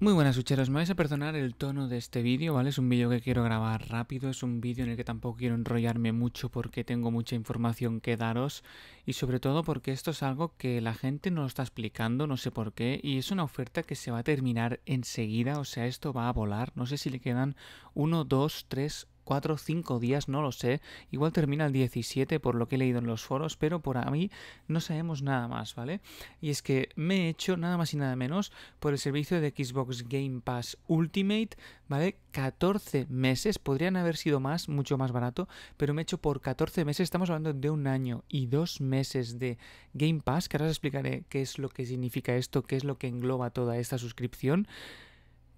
Muy buenas, hucheros. Me vais a perdonar el tono de este vídeo, ¿vale? Es un vídeo que quiero grabar rápido, es un vídeo en el que tampoco quiero enrollarme mucho porque tengo mucha información que daros y sobre todo porque esto es algo que la gente no lo está explicando, no sé por qué, y es una oferta que se va a terminar enseguida, o sea, esto va a volar, no sé si le quedan 1, 2, 3... 4, 5 días, no lo sé. Igual termina el 17 por lo que he leído en los foros, pero por a mí no sabemos nada más, ¿vale? Y es que me he hecho nada más y nada menos por el servicio de Xbox Game Pass Ultimate, ¿vale? 14 meses, podrían haber sido más, mucho más barato, pero me he hecho por 14 meses, estamos hablando de 1 año y 2 meses de Game Pass, que ahora os explicaré qué es lo que significa esto, qué es lo que engloba toda esta suscripción,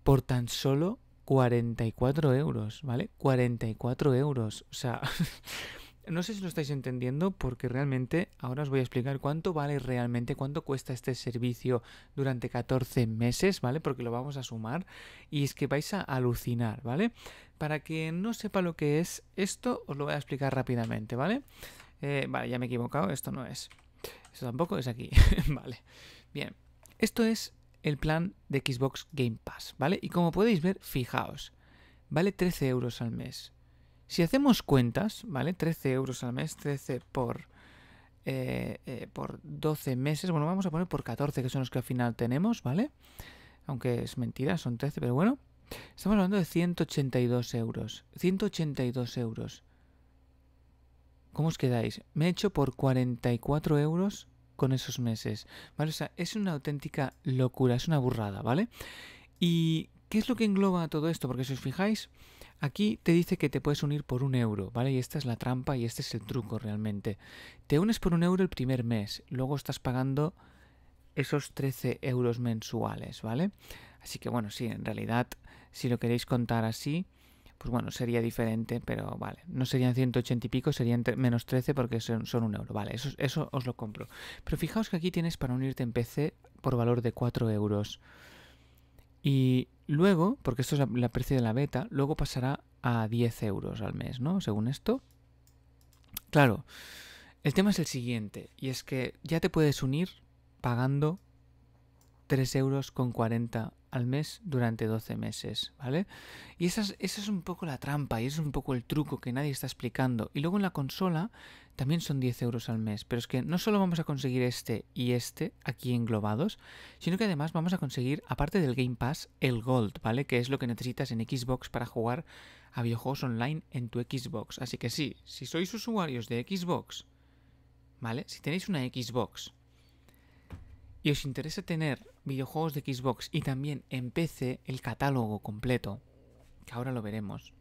por tan solo 44 euros, ¿vale? 44 euros, o sea, no sé si lo estáis entendiendo porque realmente ahora os voy a explicar cuánto vale realmente, cuánto cuesta este servicio durante 14 meses, ¿vale? Porque lo vamos a sumar y es que vais a alucinar, ¿vale? Para quien no sepa lo que es esto, os lo voy a explicar rápidamente, ¿vale? Vale, ya me he equivocado, esto no es. Esto tampoco es aquí, vale. Bien, esto es el plan de Xbox Game Pass, ¿vale? Y como podéis ver, fijaos, vale 13 euros al mes. Si hacemos cuentas, ¿vale? 13 euros al mes, 13 por 12 meses, bueno, vamos a poner por 14, que son los que al final tenemos, ¿vale? Aunque es mentira, son 13, pero bueno. Estamos hablando de 182 euros. 182 euros. ¿Cómo os quedáis? Me he hecho por 44 euros con esos meses, ¿vale? O sea, es una auténtica locura, es una burrada, ¿vale? ¿Y qué es lo que engloba todo esto? Porque si os fijáis, aquí te dice que te puedes unir por 1 euro, ¿vale? Y esta es la trampa y este es el truco realmente. Te unes por 1 euro el primer mes, luego estás pagando esos 13 euros mensuales, ¿vale? Así que bueno, sí, en realidad, si lo queréis contar así, pues bueno, sería diferente, pero vale, no serían 180 y pico, serían menos 13 porque son 1 euro, vale, eso os lo compro. Pero fijaos que aquí tienes para unirte en PC por valor de 4 euros. Y luego, porque esto es la precio de la beta, luego pasará a 10 euros al mes, ¿no? Según esto. Claro, el tema es el siguiente, y es que ya te puedes unir pagando 3,40 euros al mes durante 12 meses, ¿vale? Y esa es un poco la trampa y es un poco el truco que nadie está explicando. Y luego en la consola también son 10 euros al mes, pero es que no solo vamos a conseguir este y este aquí englobados, sino que además vamos a conseguir, aparte del Game Pass, el Gold, ¿vale? Que es lo que necesitas en Xbox para jugar a videojuegos online en tu Xbox. Así que sí, si sois usuarios de Xbox, ¿vale? Si tenéis una Xbox y os interesa tener videojuegos de Xbox y también en PC el catálogo completo, que ahora lo veremos,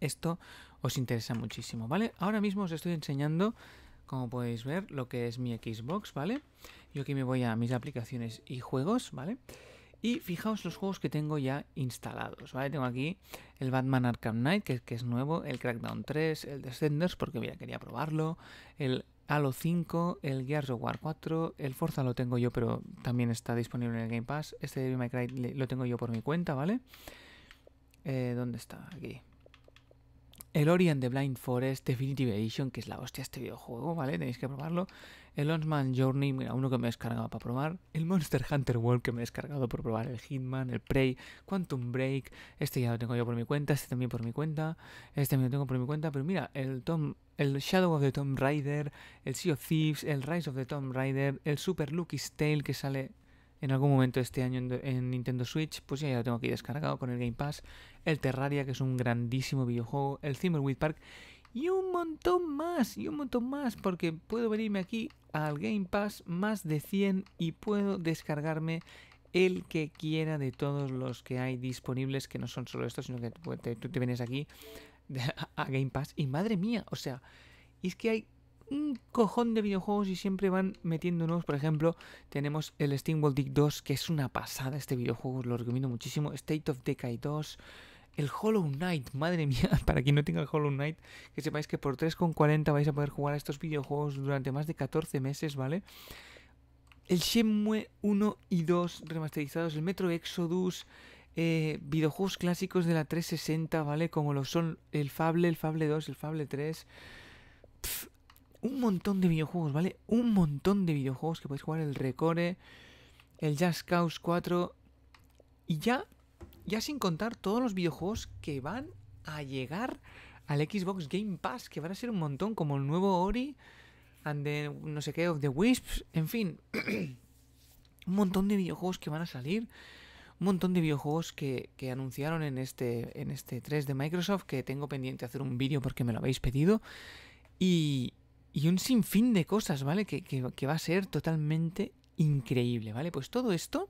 esto os interesa muchísimo, ¿vale? Ahora mismo os estoy enseñando, como podéis ver, lo que es mi Xbox, ¿vale? Yo aquí me voy a mis aplicaciones y juegos, ¿vale? Y fijaos los juegos que tengo ya instalados, ¿vale? Tengo aquí el Batman Arkham Knight, que es nuevo, el Crackdown 3, el Descenders, porque mira, quería probarlo, el Halo 5, el Gears of War 4, el Forza lo tengo yo, pero también está disponible en el Game Pass. Este de My Cry lo tengo yo por mi cuenta, ¿vale? ¿Dónde está? Aquí. El Ori and the Blind Forest Definitive Edition, que es la hostia este videojuego, ¿vale? Tenéis que probarlo. El Longman Journey, mira, uno que me he descargado para probar. El Monster Hunter World, que me he descargado por probar. El Hitman, el Prey, Quantum Break. Este ya lo tengo yo por mi cuenta, este también por mi cuenta. Este también lo tengo por mi cuenta, pero mira, el Shadow of the Tomb Raider, el Sea of Thieves, el Rise of the Tomb Raider, el Super Lucky's Tale, que sale en algún momento este año en Nintendo Switch, pues ya lo tengo aquí descargado con el Game Pass, el Terraria, que es un grandísimo videojuego, el Thimbleweed Park, y un montón más, porque puedo venirme aquí al Game Pass, más de 100, y puedo descargarme el que quiera de todos los que hay disponibles, que no son solo estos, sino que tú te vienes aquí a Game Pass, y madre mía, o sea, es que hay un cojón de videojuegos y siempre van metiendo nuevos. Por ejemplo, tenemos el Steam World Dig 2, que es una pasada este videojuego, os lo recomiendo muchísimo. State of Decay 2, el Hollow Knight, madre mía, para quien no tenga el Hollow Knight, que sepáis que por 3,40 vais a poder jugar a estos videojuegos durante más de 14 meses, ¿vale? El Shenmue 1 y 2 remasterizados, el Metro Exodus, videojuegos clásicos de la 360, ¿vale? Como lo son el Fable 2, el Fable 3... Pff, un montón de videojuegos, ¿vale? Un montón de videojuegos que podéis jugar. El Recore, el Just Cause 4, Y ya sin contar todos los videojuegos que van a llegar al Xbox Game Pass, que van a ser un montón, como el nuevo Ori and the no sé qué of the Wisps, en fin. Un montón de videojuegos que van a salir, un montón de videojuegos que anunciaron en este 3 de Microsoft, que tengo pendiente hacer un vídeo porque me lo habéis pedido, y un sinfín de cosas, ¿vale? Que va a ser totalmente increíble, ¿vale? Pues todo esto,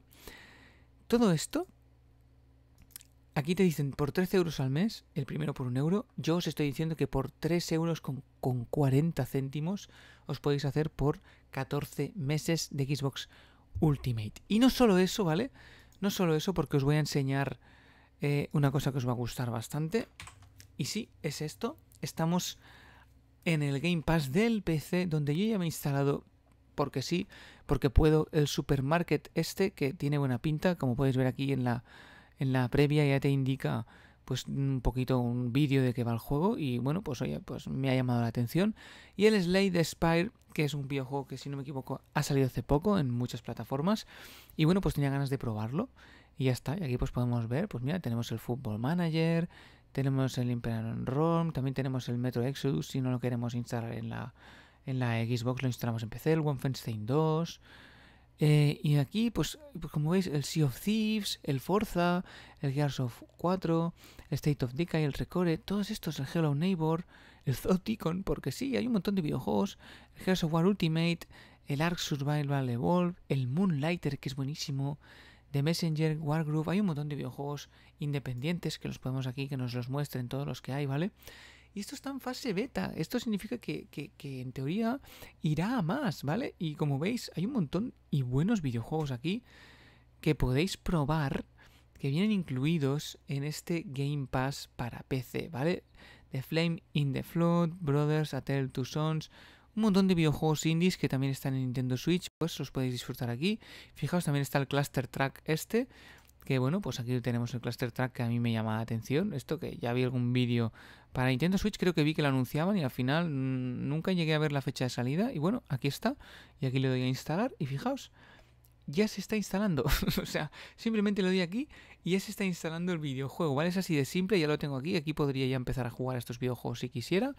aquí te dicen por 13 euros al mes, el primero por 1 euro, yo os estoy diciendo que por 3 euros con 40 céntimos os podéis hacer por 14 meses de Xbox Ultimate. Y no solo eso, ¿vale? No solo eso, porque os voy a enseñar una cosa que os va a gustar bastante. Y sí, es esto. Estamos en el Game Pass del PC, donde yo ya me he instalado, porque sí, porque puedo, el supermarket este, que tiene buena pinta. Como podéis ver aquí en la previa, ya te indica pues un poquito un vídeo de qué va el juego. Y bueno, pues oye, pues me ha llamado la atención. Y el Slay the Spire, que es un videojuego que, si no me equivoco, ha salido hace poco en muchas plataformas. Y bueno, pues tenía ganas de probarlo. Y ya está. Y aquí pues podemos ver, pues mira, tenemos el Football Manager, tenemos el Imperium Rome, también tenemos el Metro Exodus, si no lo queremos instalar en la Xbox, lo instalamos en PC, el Wolfenstein 2. Y aquí, pues como veis, el Sea of Thieves, el Forza, el Gears of War 4, el State of Decay, el Recore, todos estos, el Hello Neighbor, el Zoticon, porque sí, hay un montón de videojuegos, el Gears of War Ultimate, el Ark Survival Evolved, el Moonlighter, que es buenísimo, The Messenger, Wargroove, hay un montón de videojuegos independientes que los podemos aquí, que nos los muestren todos los que hay, ¿vale? Y esto está en fase beta, esto significa que en teoría irá a más, ¿vale? Y como veis, hay un montón y buenos videojuegos aquí que podéis probar, que vienen incluidos en este Game Pass para PC, ¿vale? The Flame in the Flood, Brothers, A Tale Two Sons, un montón de videojuegos indies que también están en Nintendo Switch, pues los podéis disfrutar aquí. Fijaos, también está el Cluster Track este, que bueno, pues aquí tenemos el Cluster Track, que a mí me llama la atención. Esto que ya vi algún vídeo para Nintendo Switch, creo que vi que lo anunciaban y al final nunca llegué a ver la fecha de salida. Y bueno, aquí está. Y aquí le doy a instalar y fijaos, ya se está instalando. O sea, simplemente le doy aquí y ya se está instalando el videojuego, ¿vale? Es así de simple, ya lo tengo aquí. Aquí podría ya empezar a jugar a estos videojuegos si quisiera.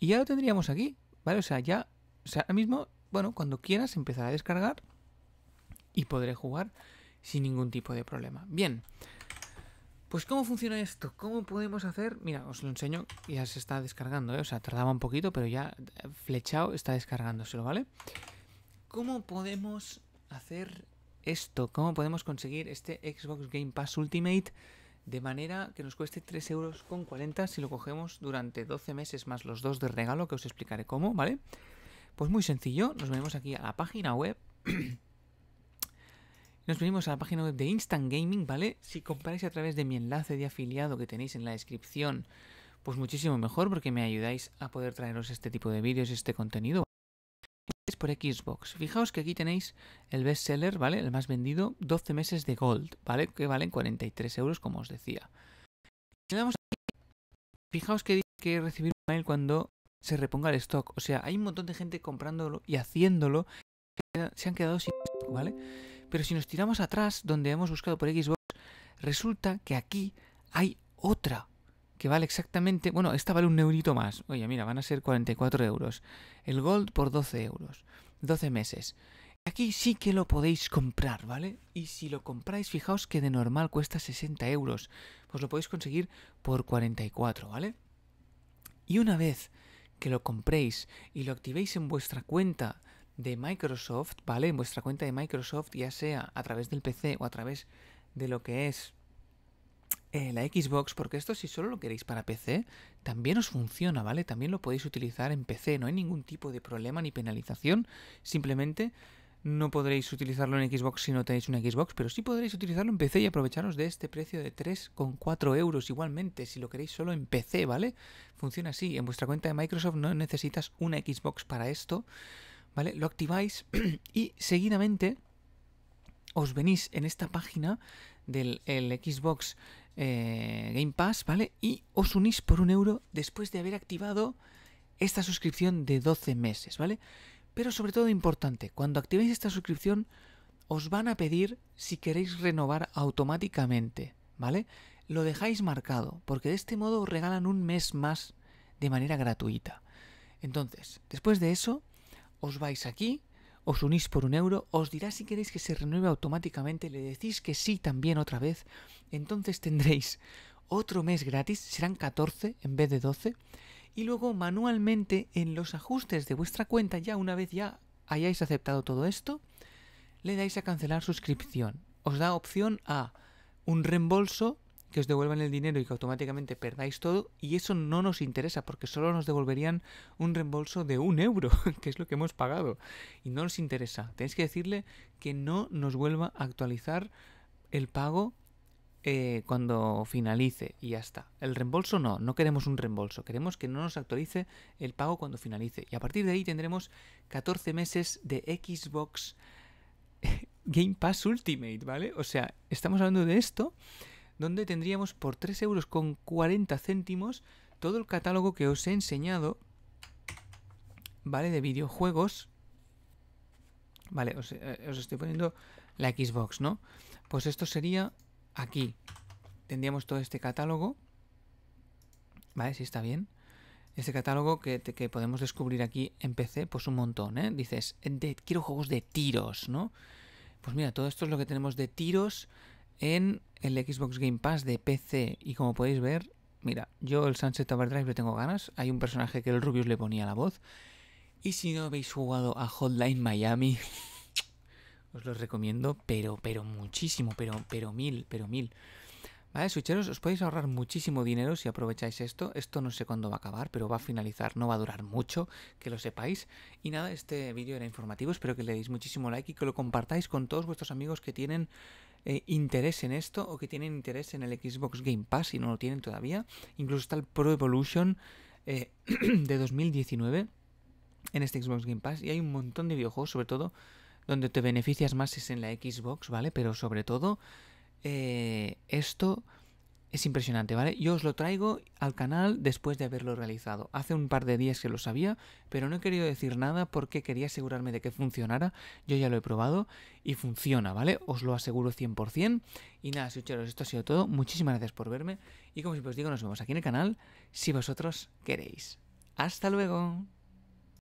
Y ya lo tendríamos aquí, ¿vale? O sea, ya, o sea, ahora mismo, bueno, cuando quieras empezar a descargar y podré jugar sin ningún tipo de problema. Bien, pues ¿cómo funciona esto? ¿Cómo podemos hacer? Mira, os lo enseño, ya se está descargando, ¿eh? O sea, tardaba un poquito, pero ya flechado está descargándoselo, ¿vale? ¿Cómo podemos hacer esto? ¿Cómo podemos conseguir este Xbox Game Pass Ultimate de manera que nos cueste 3,40 euros si lo cogemos durante 12 meses más los 2 de regalo, que os explicaré cómo, ¿vale? Pues muy sencillo, nos venimos aquí a la página web. Nos venimos a la página web de Instant Gaming, ¿vale? Si compráis a través de mi enlace de afiliado que tenéis en la descripción, pues muchísimo mejor, porque me ayudáis a poder traeros este tipo de vídeos, este contenido. Es por Xbox. Fijaos que aquí tenéis el best seller, ¿vale? El más vendido, 12 meses de Gold, ¿vale? Que valen 43 euros, como os decía. Si le damos aquí, fijaos que dice que recibir un mail cuando se reponga el stock. O sea, hay un montón de gente comprándolo y haciéndolo. Se han quedado sin stock, ¿vale? Pero si nos tiramos atrás, donde hemos buscado por Xbox, resulta que aquí hay otra que vale exactamente... Bueno, esta vale un eurito más. Oye, mira, van a ser 44 euros. El Gold por 12 euros. 12 meses. Aquí sí que lo podéis comprar, ¿vale? Y si lo compráis, fijaos que de normal cuesta 60 euros. Pues lo podéis conseguir por 44, ¿vale? Y una vez que lo compréis y lo activéis en vuestra cuenta de Microsoft, ¿vale? En vuestra cuenta de Microsoft, ya sea a través del PC o a través de lo que es la Xbox, porque esto, si solo lo queréis para PC, también os funciona, ¿vale? También lo podéis utilizar en PC, no hay ningún tipo de problema ni penalización, simplemente no podréis utilizarlo en Xbox si no tenéis una Xbox, pero sí podréis utilizarlo en PC y aprovecharos de este precio de 3,4 euros igualmente, si lo queréis solo en PC, ¿vale? Funciona así, en vuestra cuenta de Microsoft no necesitas una Xbox para esto, ¿vale? Lo activáis y seguidamente os venís en esta página del Xbox Game Pass, ¿vale? Y os unís por 1 euro después de haber activado esta suscripción de 12 meses, ¿vale? Pero sobre todo importante, cuando activéis esta suscripción os van a pedir si queréis renovar automáticamente, ¿vale? Lo dejáis marcado, porque de este modo os regalan un mes más de manera gratuita. Entonces, después de eso, os vais aquí, os unís por €1, os dirá si queréis que se renueve automáticamente, le decís que sí también otra vez, entonces tendréis otro mes gratis, serán 14 en vez de 12, y luego manualmente en los ajustes de vuestra cuenta, ya una vez ya hayáis aceptado todo esto, le dais a cancelar suscripción. Os da opción a un reembolso, que os devuelvan el dinero y que automáticamente perdáis todo, y eso no nos interesa porque solo nos devolverían un reembolso de €1, que es lo que hemos pagado, y no nos interesa. Tenéis que decirle que no nos vuelva a actualizar el pago cuando finalice y ya está. El reembolso no, no queremos un reembolso, queremos que no nos actualice el pago cuando finalice, y a partir de ahí tendremos 14 meses de Xbox Game Pass Ultimate, ¿vale? O sea, estamos hablando de esto, donde tendríamos por €3,40 todo el catálogo que os he enseñado, ¿vale? De videojuegos. Vale, os estoy poniendo la Xbox, ¿no? Pues esto sería aquí. Tendríamos todo este catálogo, ¿vale? Sí, está bien. Este catálogo que podemos descubrir aquí en PC, pues un montón, ¿eh? Dices, quiero juegos de tiros, ¿no? Pues mira, todo esto es lo que tenemos de tiros en el Xbox Game Pass de PC, y como podéis ver, mira, yo el Sunset Overdrive le tengo ganas, hay un personaje que el Rubius le ponía la voz, y si no habéis jugado a Hotline Miami, os los recomiendo, pero muchísimo, pero mil. Vale, switcheros, os podéis ahorrar muchísimo dinero si aprovecháis esto. Esto no sé cuándo va a acabar, pero va a finalizar, no va a durar mucho, que lo sepáis. Y nada, este vídeo era informativo, espero que le deis muchísimo like y que lo compartáis con todos vuestros amigos que tienen interés en esto o que tienen interés en el Xbox Game Pass si no lo tienen todavía. Incluso está el Pro Evolution de 2019 en este Xbox Game Pass, y hay un montón de videojuegos, sobre todo, donde te beneficias más es en la Xbox, ¿vale? Pero sobre todo, esto es impresionante, ¿vale? Yo os lo traigo al canal después de haberlo realizado. Hace un par de días que lo sabía, pero no he querido decir nada porque quería asegurarme de que funcionara. Yo ya lo he probado y funciona, ¿vale? Os lo aseguro 100%. Y nada, switcheros, esto ha sido todo. Muchísimas gracias por verme. Y como siempre os digo, nos vemos aquí en el canal si vosotros queréis. ¡Hasta luego!